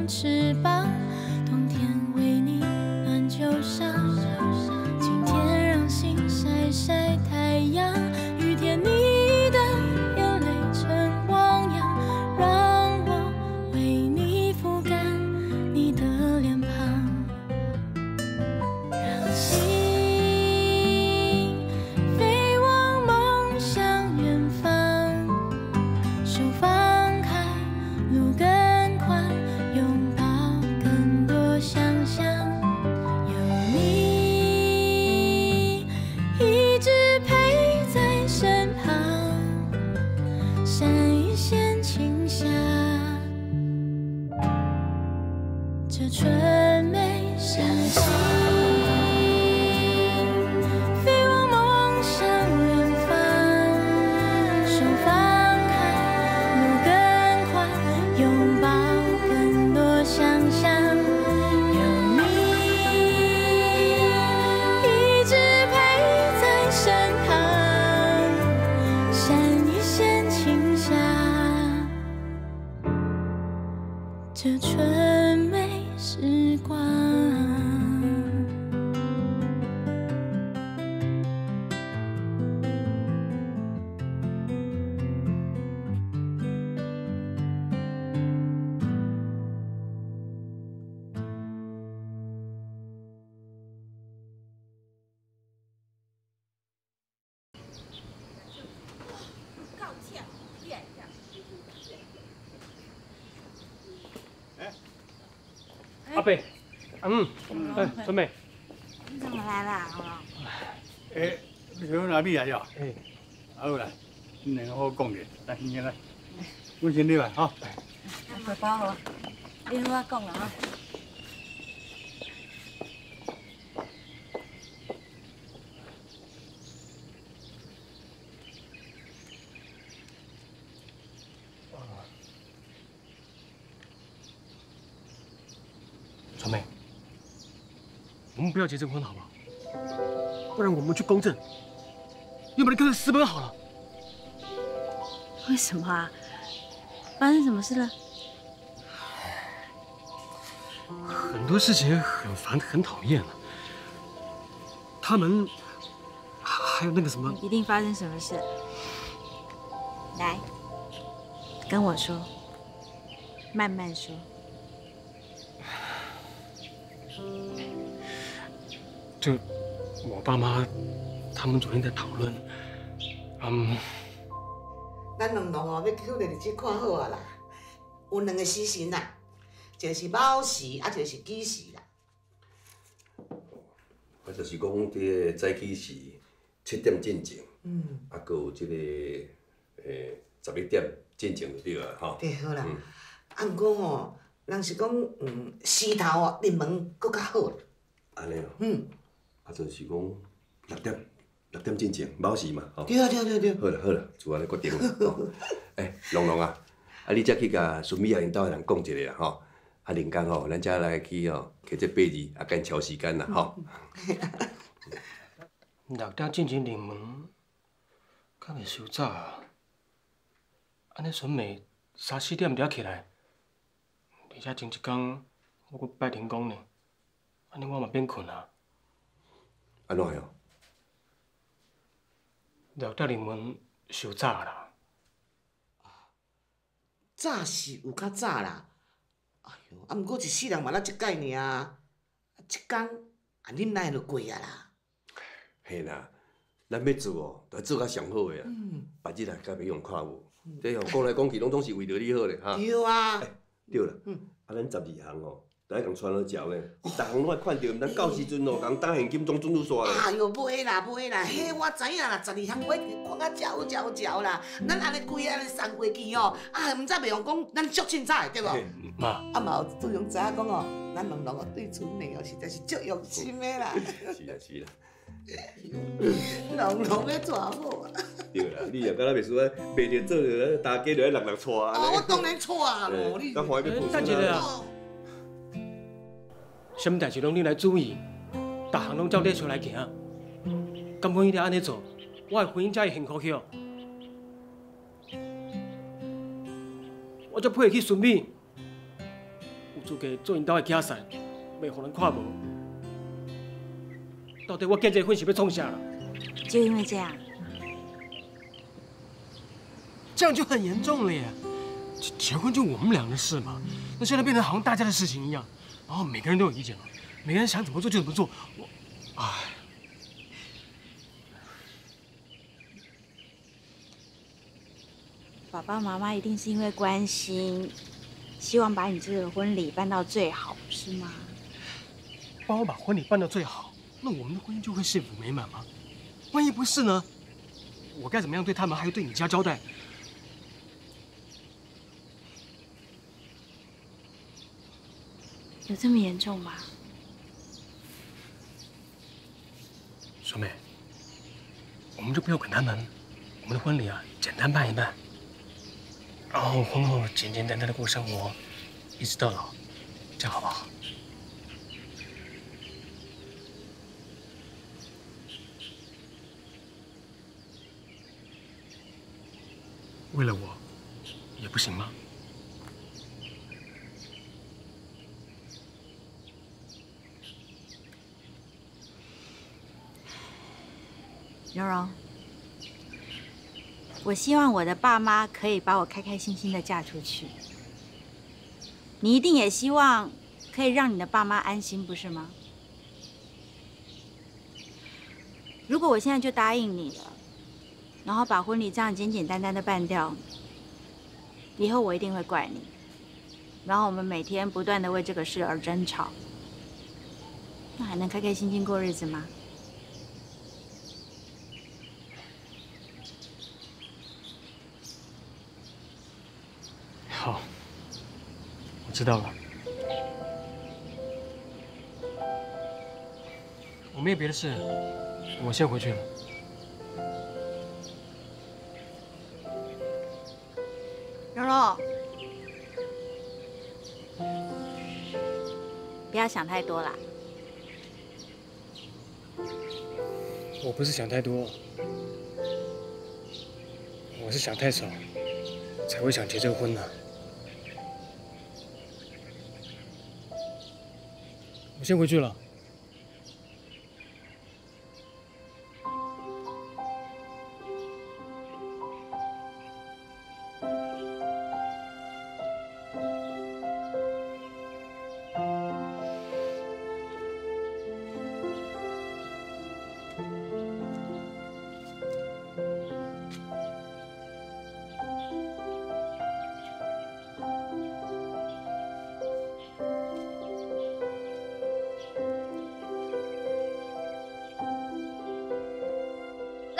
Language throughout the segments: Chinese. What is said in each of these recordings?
用翅膀，冬天为你暖旧伤。今天让心晒晒太阳，雨天你的眼泪成汪洋，让我为你抚干你的脸庞，让心飞往梦想远方，手放开，路更宽，拥抱更多想象，有你一直陪在身旁，闪一线清霞，这纯美是心。 这纯美时光，告歉，变一下。 阿伯，准备。你怎么来了？哎，刘老弟来着。哎，好啦，你两个好讲的，来，你来。我先你来哈。阿伯好，你好我讲啦哈。传媒，我们不要结这婚好不好？不然我们去公证，要不然跟着私奔好了。为什么啊？发生什么事了？很多事情很烦，很讨厌了。他们还有那个什么……一定发生什么事？来，跟我说，慢慢说。 就我爸妈，他们昨天在讨论，咱两农哦要去个日子看好啊啦，有两个死神啦，一个是卯时，啊一个是己时啦。啊，就是讲伫个早起是7点进前，啊，搁有这个11点进前就对啦，吼。对，好啦。啊，毋过吼，人是讲时头哦，入门搁较好。 安尼哦，啊，就是讲6点进前，卯时嘛，吼。对啊，对。好啦，就安尼决定啦，吼。哎，龙龙啊，啊，你再去甲孙美啊因兜的人讲一下啦，吼。啊，另工吼，咱再来去哦，摕这8字啊，甲因超时间啦，吼。6点进前入门，敢会收早啊？安尼孙美3、4点就要起来，而且前一天我阁拜天公呢。 安尼我嘛免困啊！安怎样？6点入门收早啦。早是有较早啦，哎呦，啊，毋过一世人嘛咱一届尔啊，一天啊忍耐就过啊啦。嘿啦，咱要做哦，要做较上好个啊，别日啊，该袂用看无。即哦，讲来讲去，拢是为着你好咧哈。对啊。对啦，啊，咱12项哦。 来共传落食咧，你逐项拢爱看着，毋通到时阵哦，共当现金装准入煞咧。哎呦，袂啦袂啦，嘿，我知影啦，12项我看甲嚼啦，咱安尼规个安尼送过去哦，啊，毋知袂用讲，咱足凊彩对无？妈，啊嘛有对用知影讲哦，咱两个对春妹哦实在是足用心的啦。是啦是啦。龙龙要娶某啊！对啦，你也敢若袂输啊，袂着做着，大家着爱人人娶啊。哦，我当然娶咯，你。咱欢喜要抱孙啊。 什么代志拢你来注意，逐项拢照你想来行。敢不一定安尼做，我的婚姻才会幸福起哦。我才配得起孙美，有自家做因兜的囝婿，袂互人看无。到底我结这婚是要创啥啦？就因为这样，这样就很严重了耶！结婚就我们俩的事嘛，那现在变成好像大家的事情一样，然后每个人都有意见了，每个人想怎么做就怎么做，我，唉。 爸爸妈妈一定是因为关心，希望把你这个婚礼办到最好，不是吗？帮我把婚礼办到最好，那我们的婚姻就会幸福美满吗？万一不是呢？我该怎么样对他们，还有对你家交代？有这么严重吗？小美，我们就不要管他们，我们的婚礼啊，简单办一办。 然后婚后简简单单的过生活，一直到老，这样好不好？为了我，也不行吗？柔柔。 我希望我的爸妈可以把我开开心心的嫁出去。你一定也希望可以让你的爸妈安心，不是吗？如果我现在就答应你了，然后把婚礼这样简简单单的办掉，以后我一定会怪你，然后我们每天不断的为这个事而争吵，那还能开开心心过日子吗？ 好，我知道了。我没有别的事，我先回去了。柔柔，不要想太多啦。我不是想太多，我是想太少，才会想结这个婚呢。 我先回去了。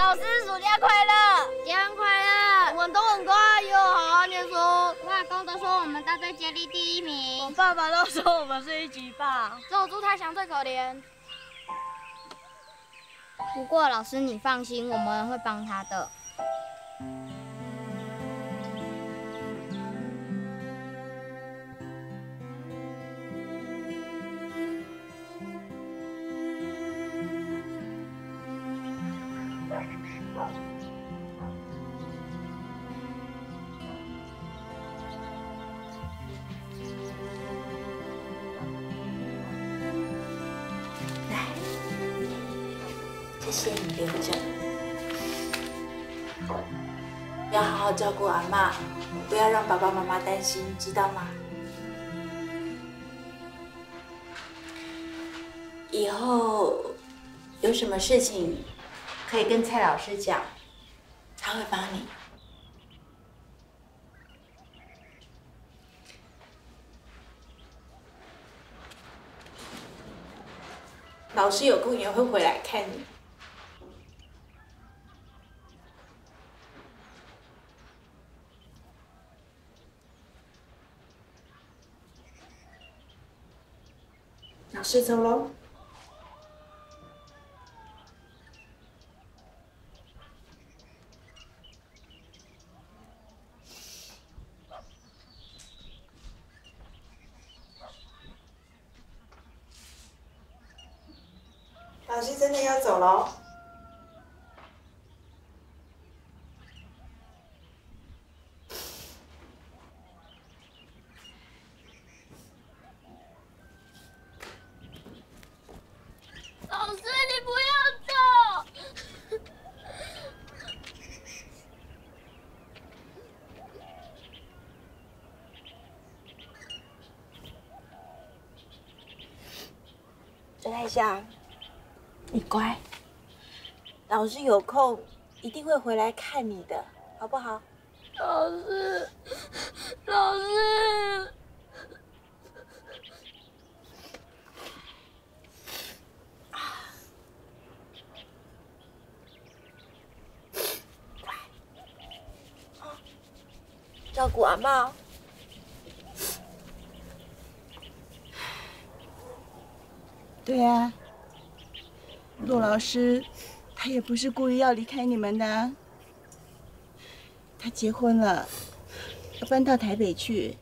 老师，暑假快乐，结婚快乐，我们都很高兴，又好好念书。我阿公都说我们大队接力第一名，我爸爸都说我们是一级棒，只有猪太强最可怜。不过老师你放心，我们会帮他的。 谢谢你留着，要好好照顾阿嬷，不要让爸爸妈妈担心，知道吗？以后有什么事情可以跟蔡老师讲，他会帮你。老师有空也会回来看你。 老师走喽。老师真的要走喽？陈爱霞，你乖，老师有空一定会回来看你的，好不好？老师。 照顾阿嬷。对啊，陆老师，他也不是故意要离开你们的、啊。他结婚了，要搬到台北去。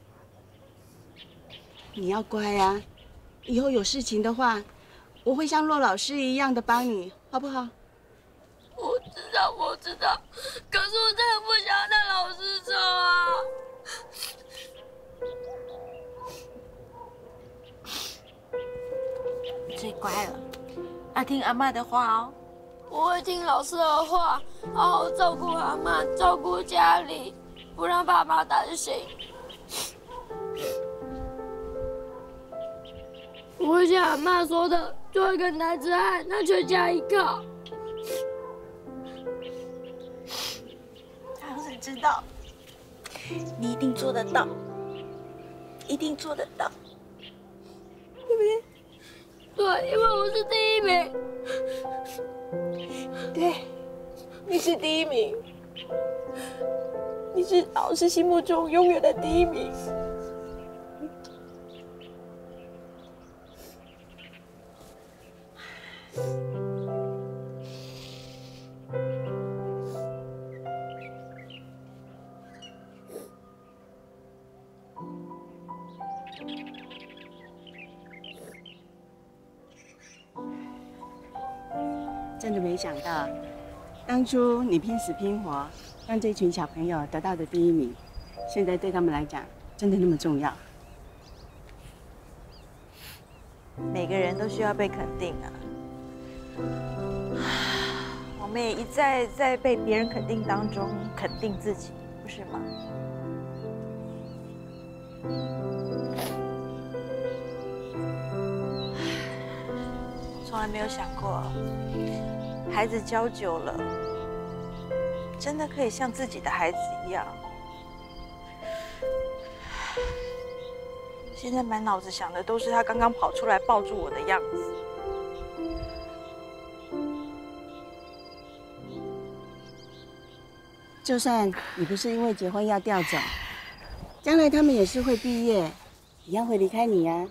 你要乖啊，以后有事情的话，我会像陆老师一样的帮你，好不好？我知道，可是我真的不想让老师走啊。 最乖了，要听阿嬷的话哦。我会听老师的话，好好照顾阿嬷，照顾家里，不让爸爸担心。我会像阿嬷说的，做一个男子汉，让全家依靠。老师知道，你一定做得到，一定做得到，对不对？ 对，因为我是第一名。对，你是第一名，你是老师心目中永远的第一名。真的没想到，当初你拼死拼活让这群小朋友得到的第一名，现在对他们来讲真的那么重要？每个人都需要被肯定啊！我们也一再在被别人肯定当中肯定自己，不是吗？从来没有想过。 孩子教久了，真的可以像自己的孩子一样。现在满脑子想的都是他刚刚跑出来抱住我的样子。就算你不是因为结婚要调走，将来他们也是会毕业，一样会离开你呀。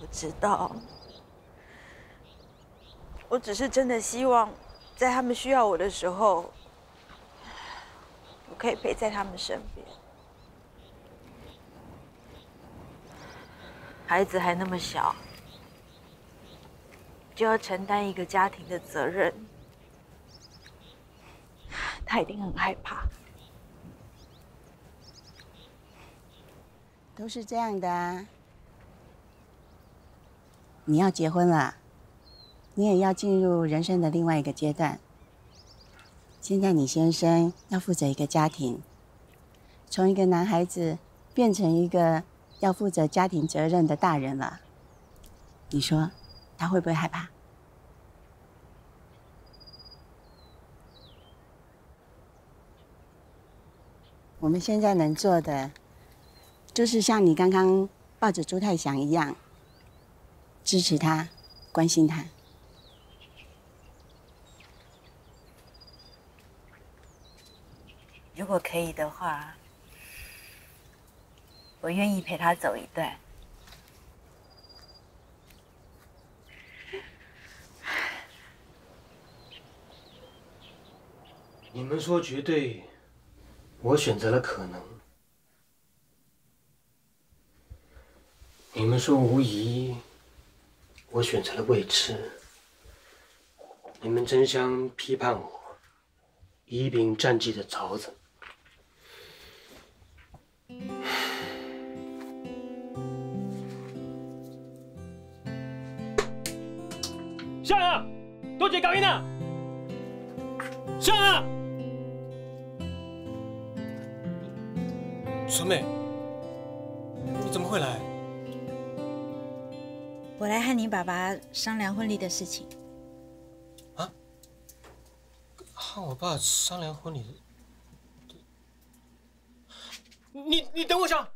我知道。 我只是真的希望，在他们需要我的时候，我可以陪在他们身边。孩子还那么小，就要承担一个家庭的责任，他一定很害怕。都是这样的啊。你要结婚了。 你也要进入人生的另外一个阶段。现在你先生要负责一个家庭，从一个男孩子变成一个要负责家庭责任的大人了。你说他会不会害怕？我们现在能做的，就是像你刚刚抱着朱泰祥一样，支持他，关心他。 如果可以的话，我愿意陪他走一段。你们说绝对，我选择了可能；你们说无疑，我选择了未知。你们争相批判我，以柄战绩的凿子。 上啊！多姐搞晕了！上啊！春妹，你怎么会来？我来和你爸爸商量婚礼的事情。啊？和我爸商量婚礼？你等我一下。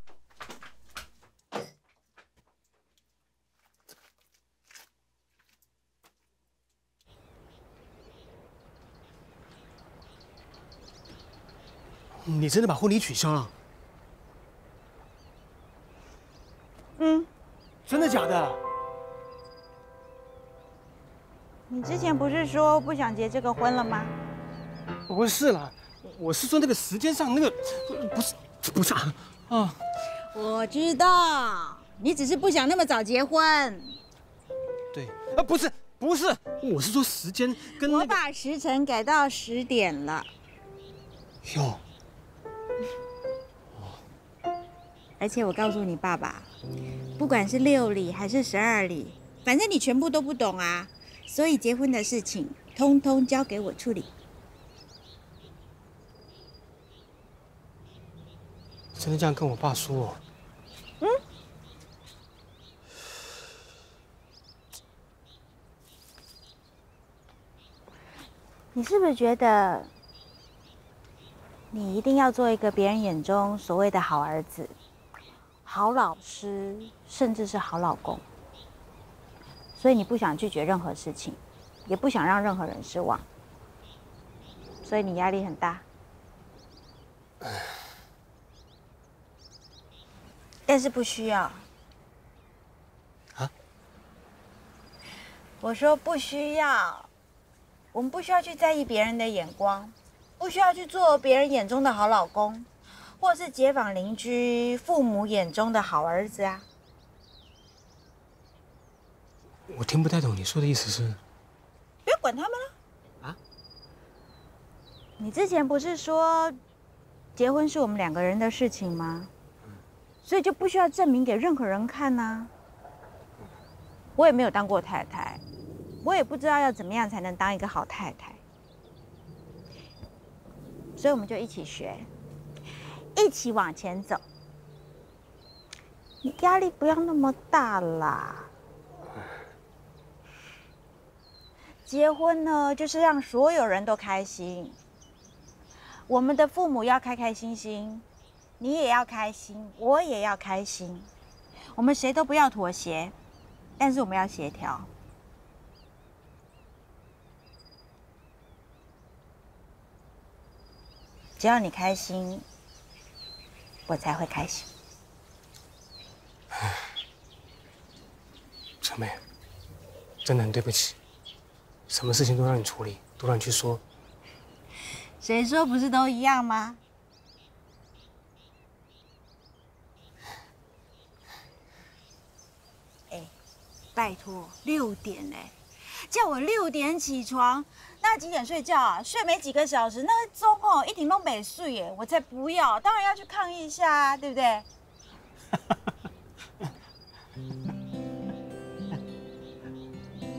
你真的把婚礼取消了？嗯，真的假的？你之前不是说不想结这个婚了吗？不是啦，我是说那个时间上那个，不是啊。啊，我知道，你只是不想那么早结婚。对，啊，不是，我是说时间跟那个。我把时辰改到10点了。哟。 而且我告诉你爸爸，不管是6礼还是12礼，反正你全部都不懂啊，所以结婚的事情通通交给我处理。真的这样跟我爸说哦？嗯。你是不是觉得你一定要做一个别人眼中所谓的好儿子？ 好老师，甚至是好老公，所以你不想拒绝任何事情，也不想让任何人失望，所以你压力很大。但是不需要。啊？我说不需要，我们不需要去在意别人的眼光，不需要去做别人眼中的好老公。 或是街坊邻居父母眼中的好儿子啊！我听不太懂你说的意思是？不要管他们了。啊？你之前不是说，结婚是我们2个人的事情吗？所以就不需要证明给任何人看啊。我也没有当过太太，我也不知道要怎么样才能当一个好太太，所以我们就一起学。 一起往前走，你压力不要那么大啦。结婚呢，就是让所有人都开心。我们的父母要开开心心，你也要开心，我也要开心。我们谁都不要妥协，但是我们要协调。只要你开心。 我才会开心。小妹，真的很对不起，什么事情都让你处理，都让你去说。谁说不是都一样吗？哎，拜托，6点哎，叫我6点起床，那几点睡觉啊？睡没几个小时，那钟哦一点都没睡耶，我才不要！当然要去抗议一下啊，对不对？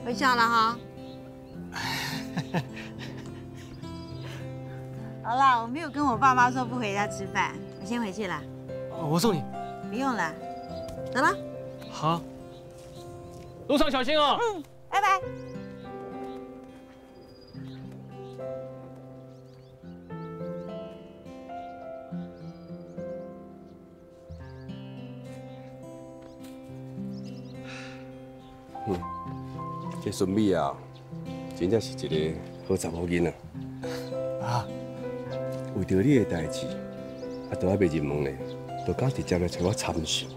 回笑了哈。好啦，我没有跟我爸妈说不回家吃饭，我先回去了。我送你。不用了，走了。好。路上小心哦。嗯，拜拜。 这孙美啊，真正是一个好查某囡仔。啊，为着你的代志，啊，都还袂入门呢，都敢直接来找我参详。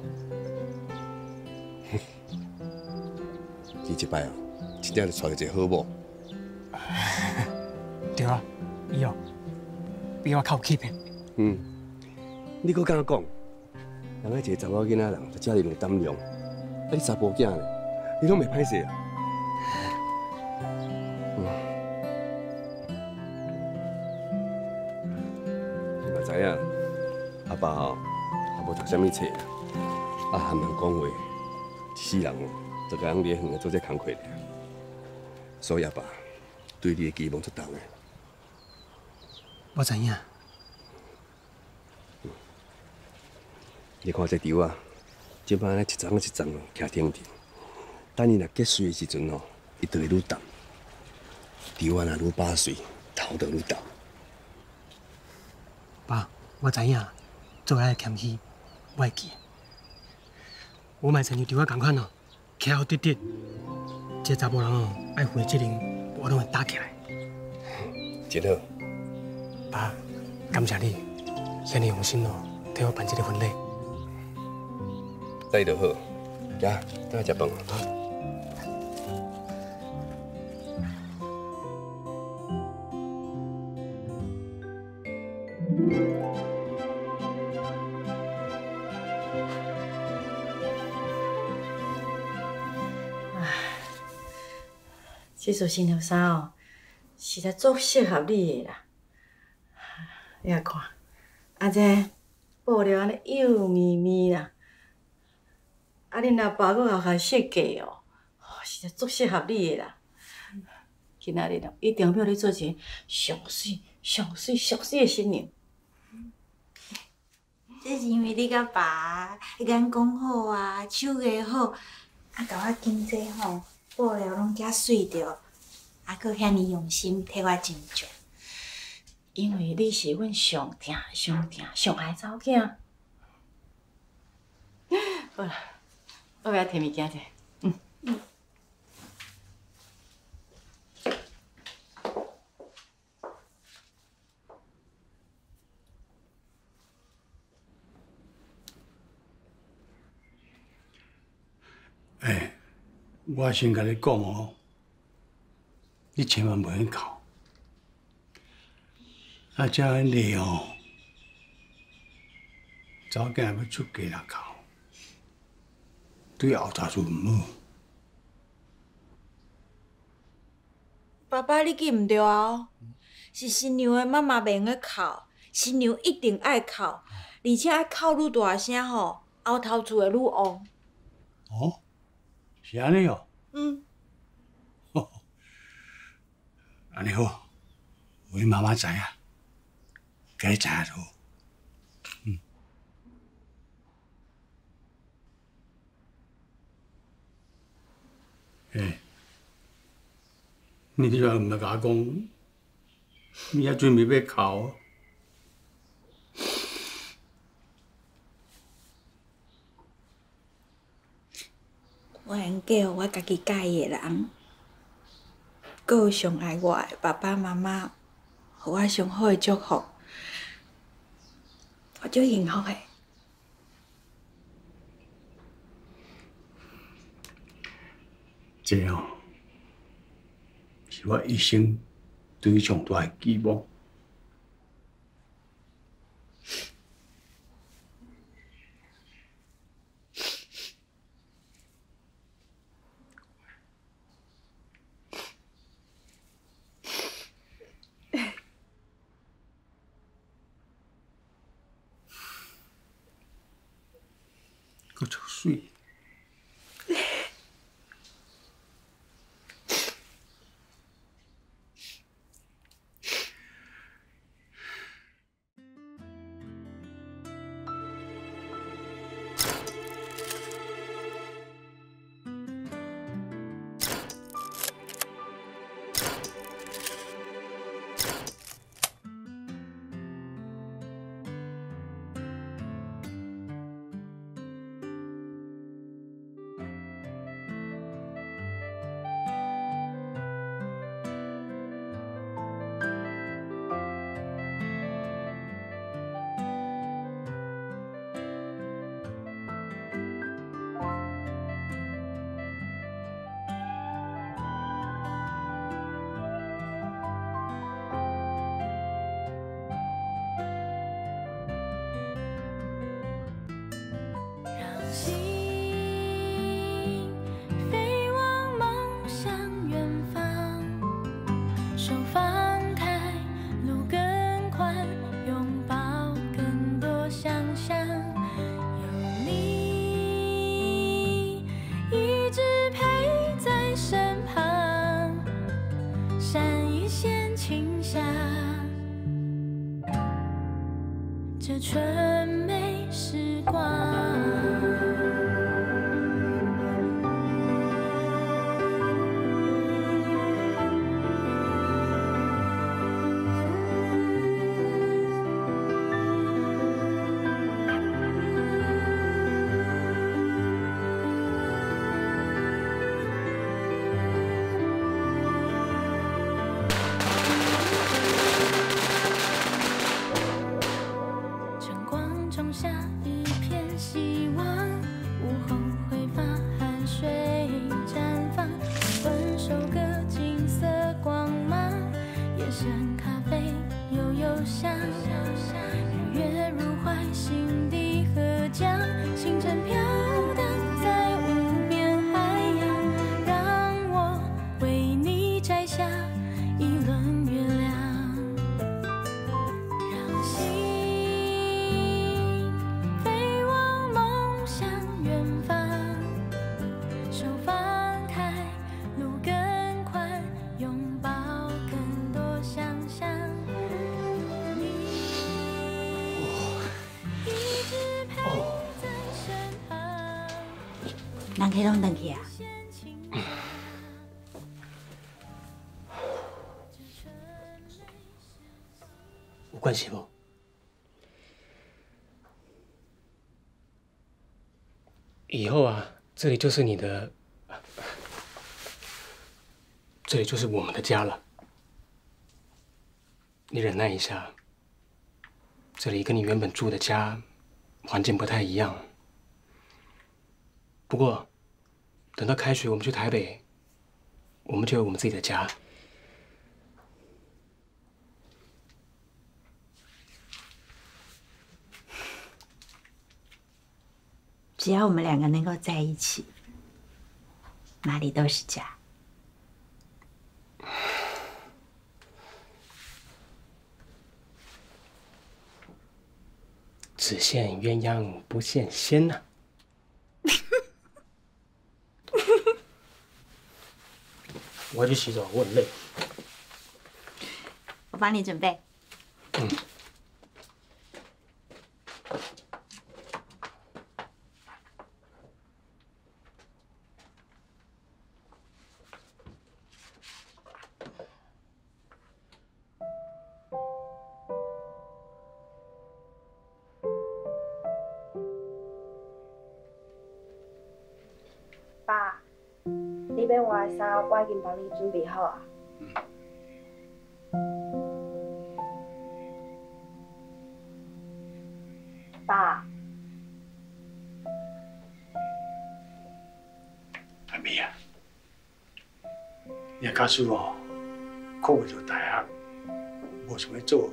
你这摆啊，真正要娶一个好某。对啊，以后比我较有气魄。嗯，你搁敢讲？人个一个查某囡仔人，就遮尔有胆量，啊，你查甫囝呢，你拢袂歹势啊。 知影，阿爸吼，也无读啥物册啊，含人讲话，一世人哦，就甲人离远个做这工课，所以阿爸对你的期望足重个。我知影。你看这条啊，即摆安尼一丛一丛徛挺挺，等伊若结穗的时阵吼，伊就会愈淡，稻啊若愈把穗，头就愈淡。爸，我知影，做下谦虚，我会记。我嘛亲像稻啊同款哦，徛好直直。这查甫人哦，爱负的责任，我拢会担起来。真好，爸，感谢你，遐尼用心哦，替我办这个婚礼。来就好，呀，等下食饭啊。 这束新娘衫哦，实在足适合你的啦！你来看，啊这布料安尼幼咪咪啦，啊恁阿爸佫也设计哦，实在足适合你的啦！今仔日哦，一定要你做一个上水、上水、上水的新娘。这是因为你甲爸眼光好啊，手艺好，啊甲我经济吼。 布料拢遮水着，还佫遐尼用心替我斟酌。因为你是阮上疼、上疼、上爱查某囝。好啦，我来摕物件者。嗯。嗯哎。 我先甲你讲哦，你千万袂用哭。啊，遮个内哦，早间要出家啦哭，对后头就唔好。爸爸，你记唔对啊？是新娘的妈妈袂用去哭，新娘一定爱哭，而且爱哭愈大声吼，后头厝会愈旺。哦。 是安尼哦，嗯，哦，安尼好，我妈妈知啊，该知就好，嗯。哎，你就唔要甲我讲，你还准备要哭？我会嫁我家己喜欢的人，搁上爱我的爸爸妈妈，给我上好的祝福，我就幸福的。这哦，是我一生对你上大的寄望。这纯美时光。人客拢回去啊？有关系无？以后啊，这里就是你的，这里就是我们的家了。你忍耐一下，这里跟你原本住的家环境不太一样。 不过，等到开学我们去台北，我们就有我们自己的家。只要我们两个能够在一起，哪里都是家。只羡鸳鸯不羡仙呐。 我要去洗澡，我很累。我帮你准备。嗯。爸。 你要换的衫，我已经帮你准备好啊。爸。阿妹啊，你告诉我，考入大学，我想要做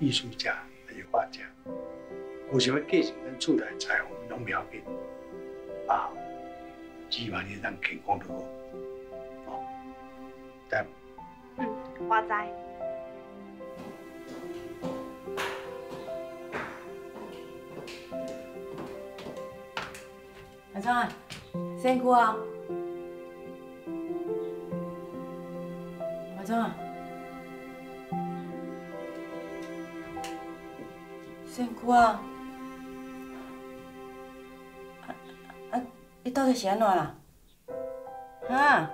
艺术家还是画家？我想要继承咱厝内彩虹农苗饼，爸，希望你能健康就好。 对，嗯，我知。阿庄啊，辛苦啊！阿庄啊，辛苦啊！你到底是安怎啦？啊？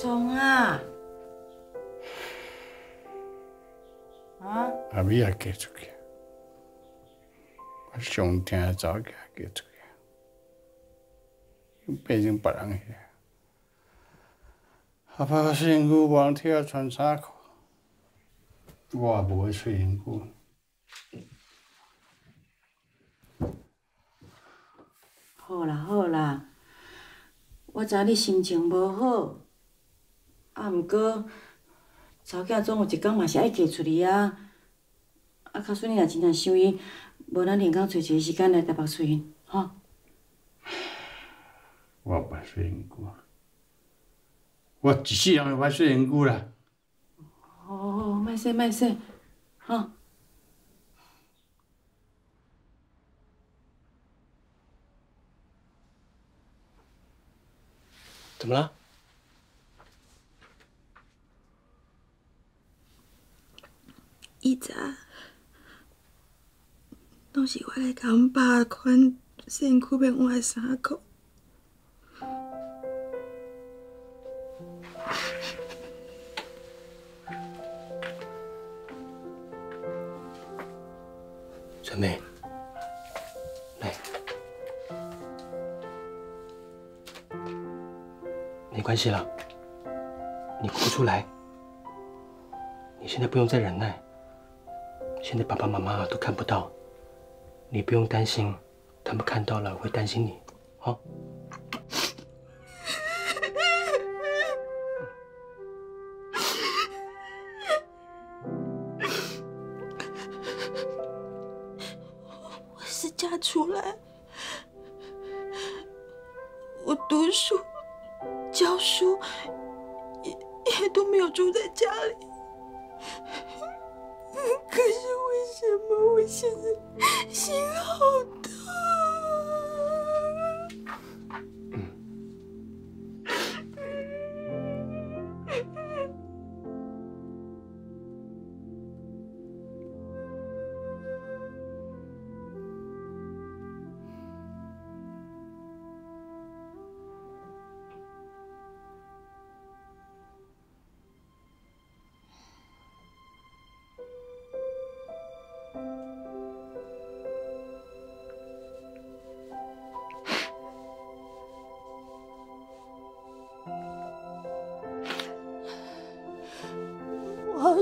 中啊！啊！阿美也嫁出去，我上天早嫁嫁出去，变成别人去。阿爸个身躯无人替我穿衫裤，我也无要洗身躯。好啦好啦，我知你心情无好。 啊，毋过，查某囝总有一天嘛是爱嫁出去啊！啊，较算你若真正想伊，无咱另工找一个时间来台北找因，吼。我袂洗身躯，我一世人袂洗身躯啦。哦，莫洗莫洗，吼。怎么了？ 以前拢是我来甲阮爸款身躯变换衫裤，春妹，来，没关系了，你哭出来，你现在不用再忍耐。 现在爸爸妈妈都看不到，你不用担心，他们看到了会担心你，好。我是嫁出来，我读书、教书也都没有住在家里，可是。 为什么我现在心好痛？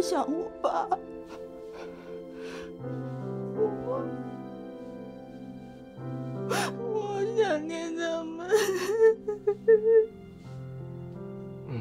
想我爸，我想念他们。嗯。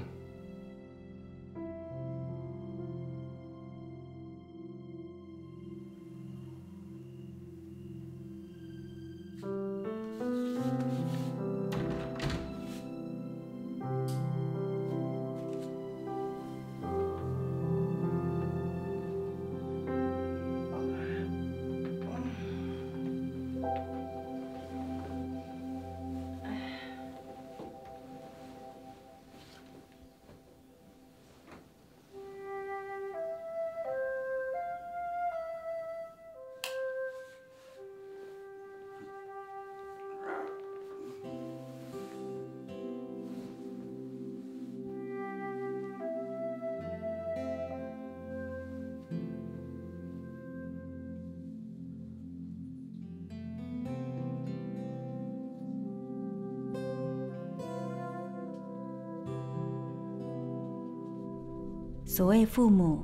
所谓父母、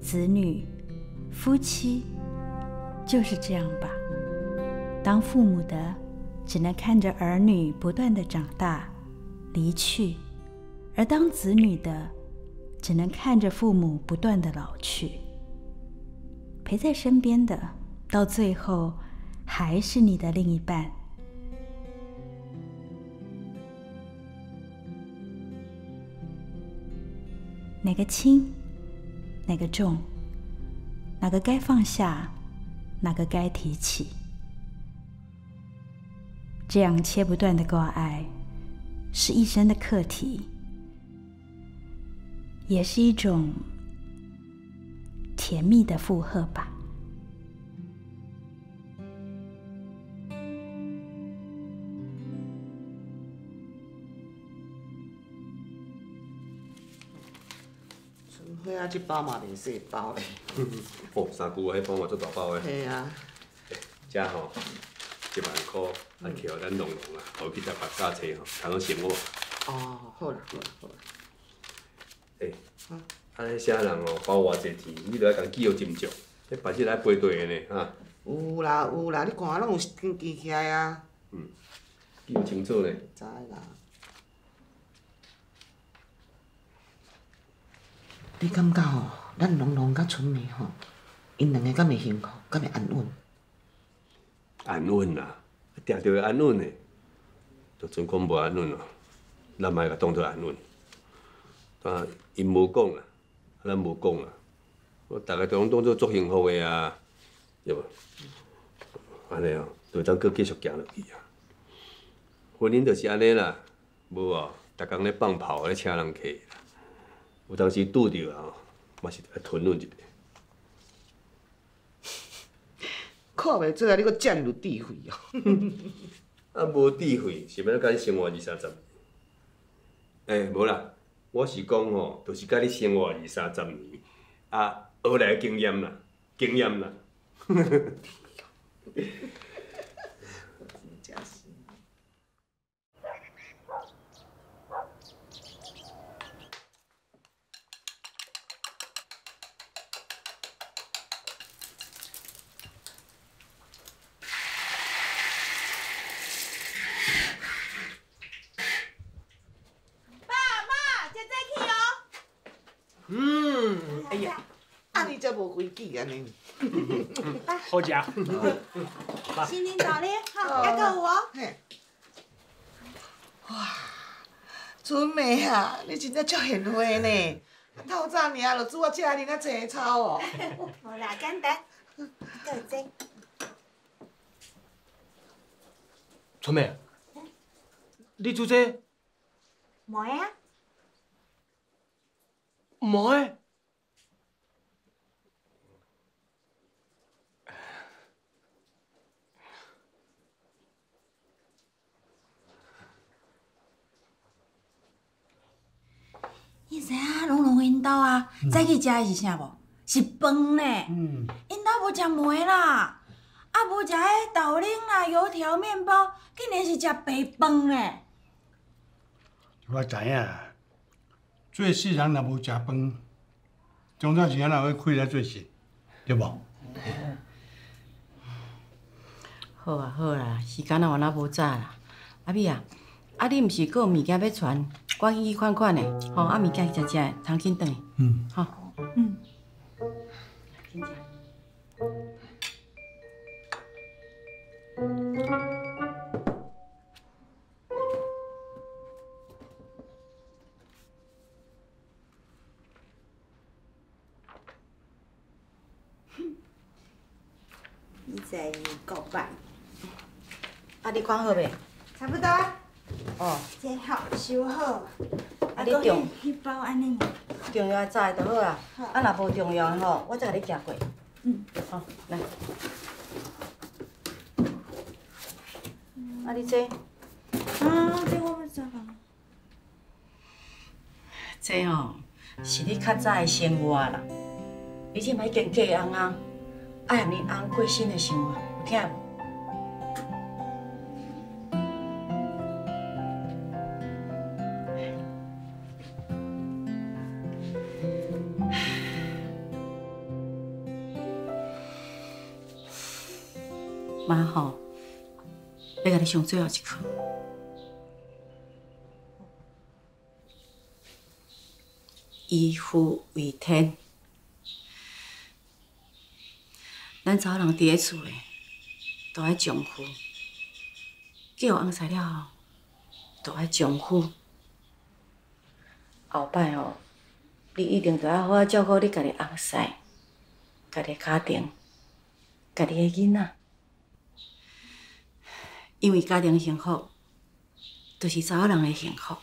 子女、夫妻，就是这样吧。当父母的，只能看着儿女不断的长大、离去；而当子女的，只能看着父母不断的老去。陪在身边的，到最后还是你的另一半。 哪个轻，哪个重，哪个该放下，哪个该提起，这样切不断的挂碍，是一生的课题，也是一种甜蜜的负荷吧。 嘿啊，这包嘛袂细包嘞。哦，三句话，迄包嘛足大包诶。嘿啊。遮吼，1万块，啊，摕互咱弄弄啊，后去再白加车吼，通好生活。哦，好啦，好啦，好啦。诶，啊，迄啥人哦，包偌济钱，你着爱共记号斟酌。迄白日来背地诶呢，哈。有啦有啦，你看拢有登记起来啊。嗯，记号清楚呢。知啦。 你感觉吼，咱龙龙甲春梅吼，因两个敢会幸福，敢会安稳？安稳啦，定着会安稳的。就准讲无安稳咯，咱莫甲当作安稳。但因无讲啊，咱无讲啊，我大家都拢当作足幸福的啊，对无？安尼哦，就咱阁继续行落去啊。婚姻就是安尼啦，无哦，逐工咧放炮咧请人客。 有当时拄着啊，嘛是爱吞忍一下。看袂出来，你搁遮尔有智慧哦！啊，无智慧，是要甲你生活20-30年。哎，无啦，我是讲吼，就是甲你生活20-30年，啊，学来经验啦，经验啦。好食，新年到嘞，哈，还够有哦。哇，春梅啊，你真正足贤惠呢！透早尔就煮啊遮尔啊济草哦。无啦，简单，够济。春梅，你煮这？糜啊？糜？ 你知影龙龙因兜啊，早起食的是啥无？是饭呢。因兜无食糜啦，啊无食迄豆奶啦、油条、面包，竟然是食白饭呢。我知影，做世人若无食饭，整段时间来，我亏得最实，对无？好啊，好啦，时间啊，原来无早啦。阿美啊，啊你毋是搁有物件要传，我去看看嘞。吼，啊物件食食，通紧转去。嗯，好。嗯。紧食。 你在告白？啊，你看好未？差不多。哦。剪好，收好。啊，你重迄包安尼尔。重要早的就好啊。啊，若无重要吼，我再甲你寄过。嗯。好，来。啊，你这？啊，这我要怎办？这吼是你较早的生活啦，你即摆已经嫁翁啊。 爱恁翁过新的生活，有听无？妈吼，要甲你上最后一课。以夫为天。 咱查某人伫个厝诶，都爱丈夫；叫翁婿了后，都爱丈夫。后摆哦，你一定着爱好好照顾你家己翁婿、家己家庭、家己诶囡仔，因为家庭幸福，着是查某人诶幸福，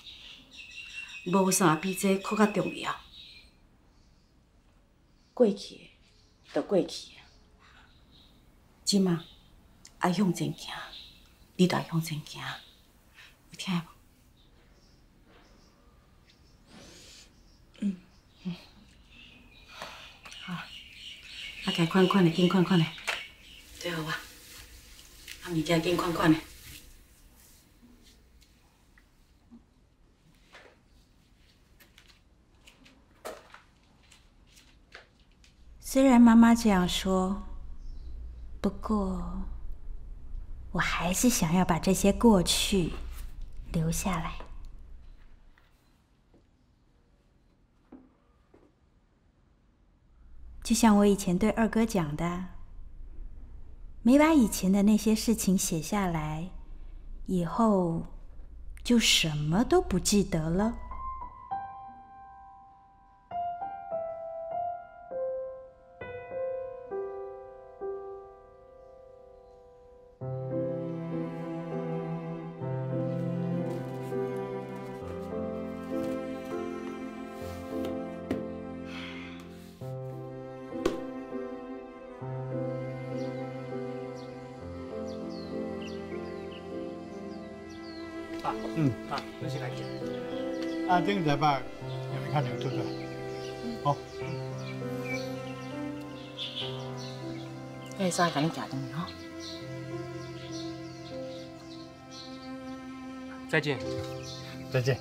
无啥比这搁较重要。过去诶，着过去。 即嘛，爱向前行，你着爱向前行，有听无？嗯嗯，好，啊该款款嘞，紧款款嘞，对好啊，啊物件紧款款嘞。 虽然妈妈这样说。 不过，我还是想要把这些过去留下来。就像我以前对二哥讲的，没把以前的那些事情写下来，以后就什么都不记得了。 嗯，啊，你先来吃。啊，顶礼拜有没看到出来？好。哎，再给你吃东西哈。再见。再见。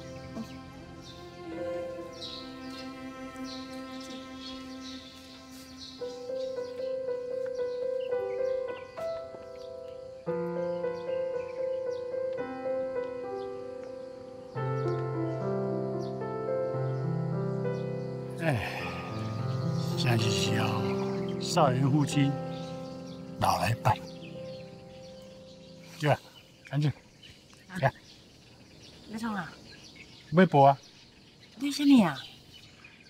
真是需要少年夫妻老来伴，对吧？赶紧，来。要创啊？要播啊？播什么啊？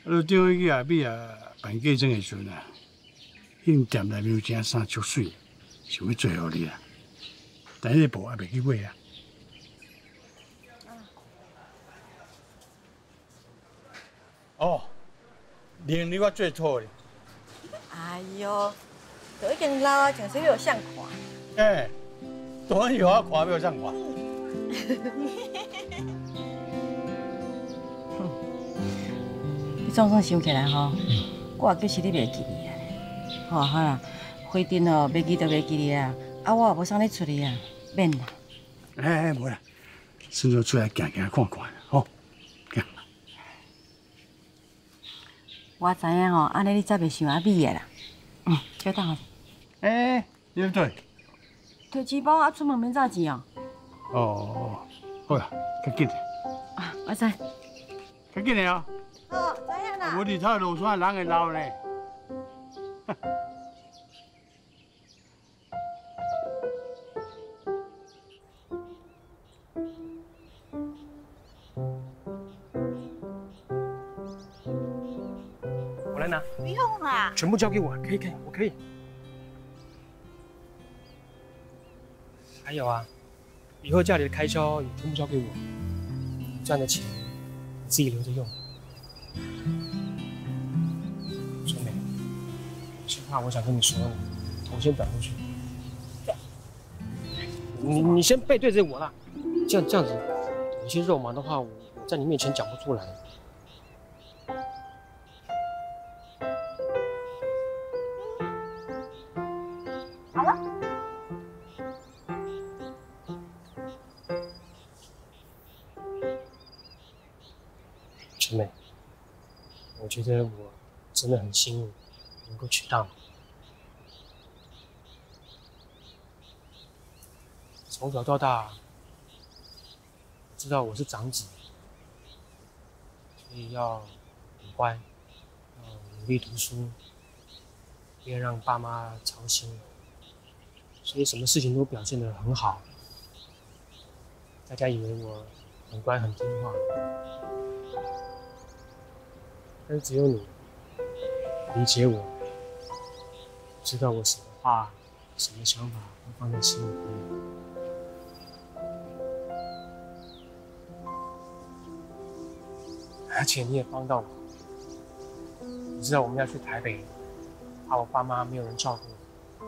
我顶回去阿美啊办嫁妆的时阵啊，因店内面有件衫足水，想要做互你啊，但迄个布也袂去买啊。 连你我最错的。哎呦，都已经老啊，真是要上看。哎，都有啊，看要上看。你总算想起来吼，我也就是你袂记你啊。吼好啦，花灯哦，袂记就袂记你啊。啊，我也无送你出去啊，免啦。哎哎，无啦，顺便出来行行看看啦，吼。我知影吼，安尼你才袂想阿米个啦。嗯，稍等下。哎，你要做？摕钱包啊，出门免带钱哦。哦，好啦，较紧。啊，我知。较紧个哦。哦，知影啦。我伫草路山，人会老咧。我来拿。不用啦。全部交给我，可以可以，我可以。 还有啊，以后家里的开销也全部交给我，赚的钱你自己留着用。春梅，实话我想跟你说，我先转过去。你先背对着我啦，这样子，有些肉麻的话，我在你面前讲不出来。好了。 师妹，我觉得我真的很幸运，能够娶到你。从小到大，我知道我是长子，所以要很乖，要努力读书，不要让爸妈操心。所以什么事情都表现得很好，大家以为我很乖很听话。 但是只有你理解我，知道我什么话、什么想法都放在心里面，而且你也帮到我。你知道我们要去台北，怕我爸妈没有人照顾，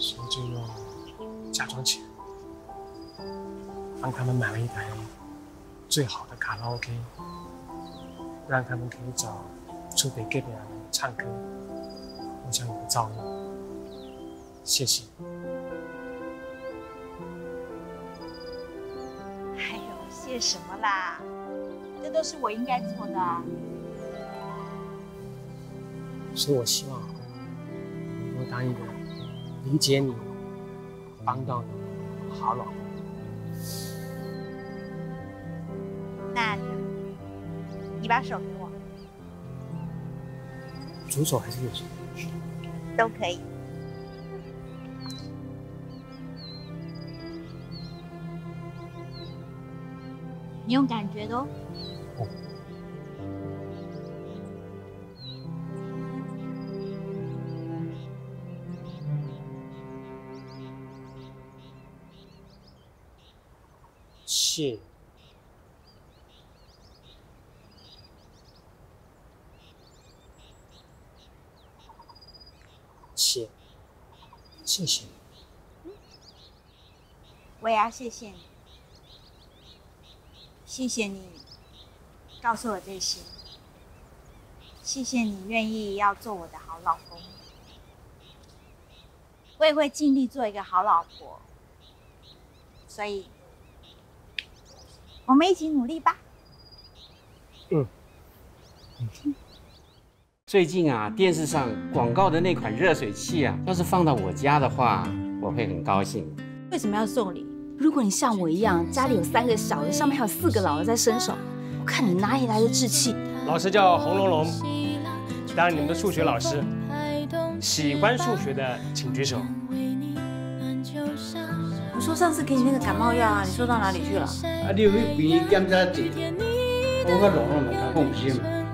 所以就用嫁妆钱帮他们买了一台最好的卡拉 OK。 让他们可以找出北给别人唱歌，互相营造。谢谢。哎呦，谢什么啦？这都是我应该做的、啊。所以我希望能够当一个理解你、帮到你的好老公。那。 你把手给我，左手还是右手？都可以。你用感觉的哦。哦。谢。 谢谢你，我也要谢谢你，谢谢你告诉我这些，谢谢你愿意要做我的好老公，我也会尽力做一个好老婆，所以我们一起努力吧。嗯。最近啊，电视上广告的那款热水器啊，要是放到我家的话，我会很高兴。为什么要送礼？如果你像我一样，家里有3个小的，上面还有4个老的在伸手，我看你哪里来的志气？老师叫洪龙龙，当你们的数学老师。喜欢数学的请举手。我说上次给你那个感冒药啊，你收到哪里去了？啊，你有去边检查一下，我跟龙龙两家共事嘛。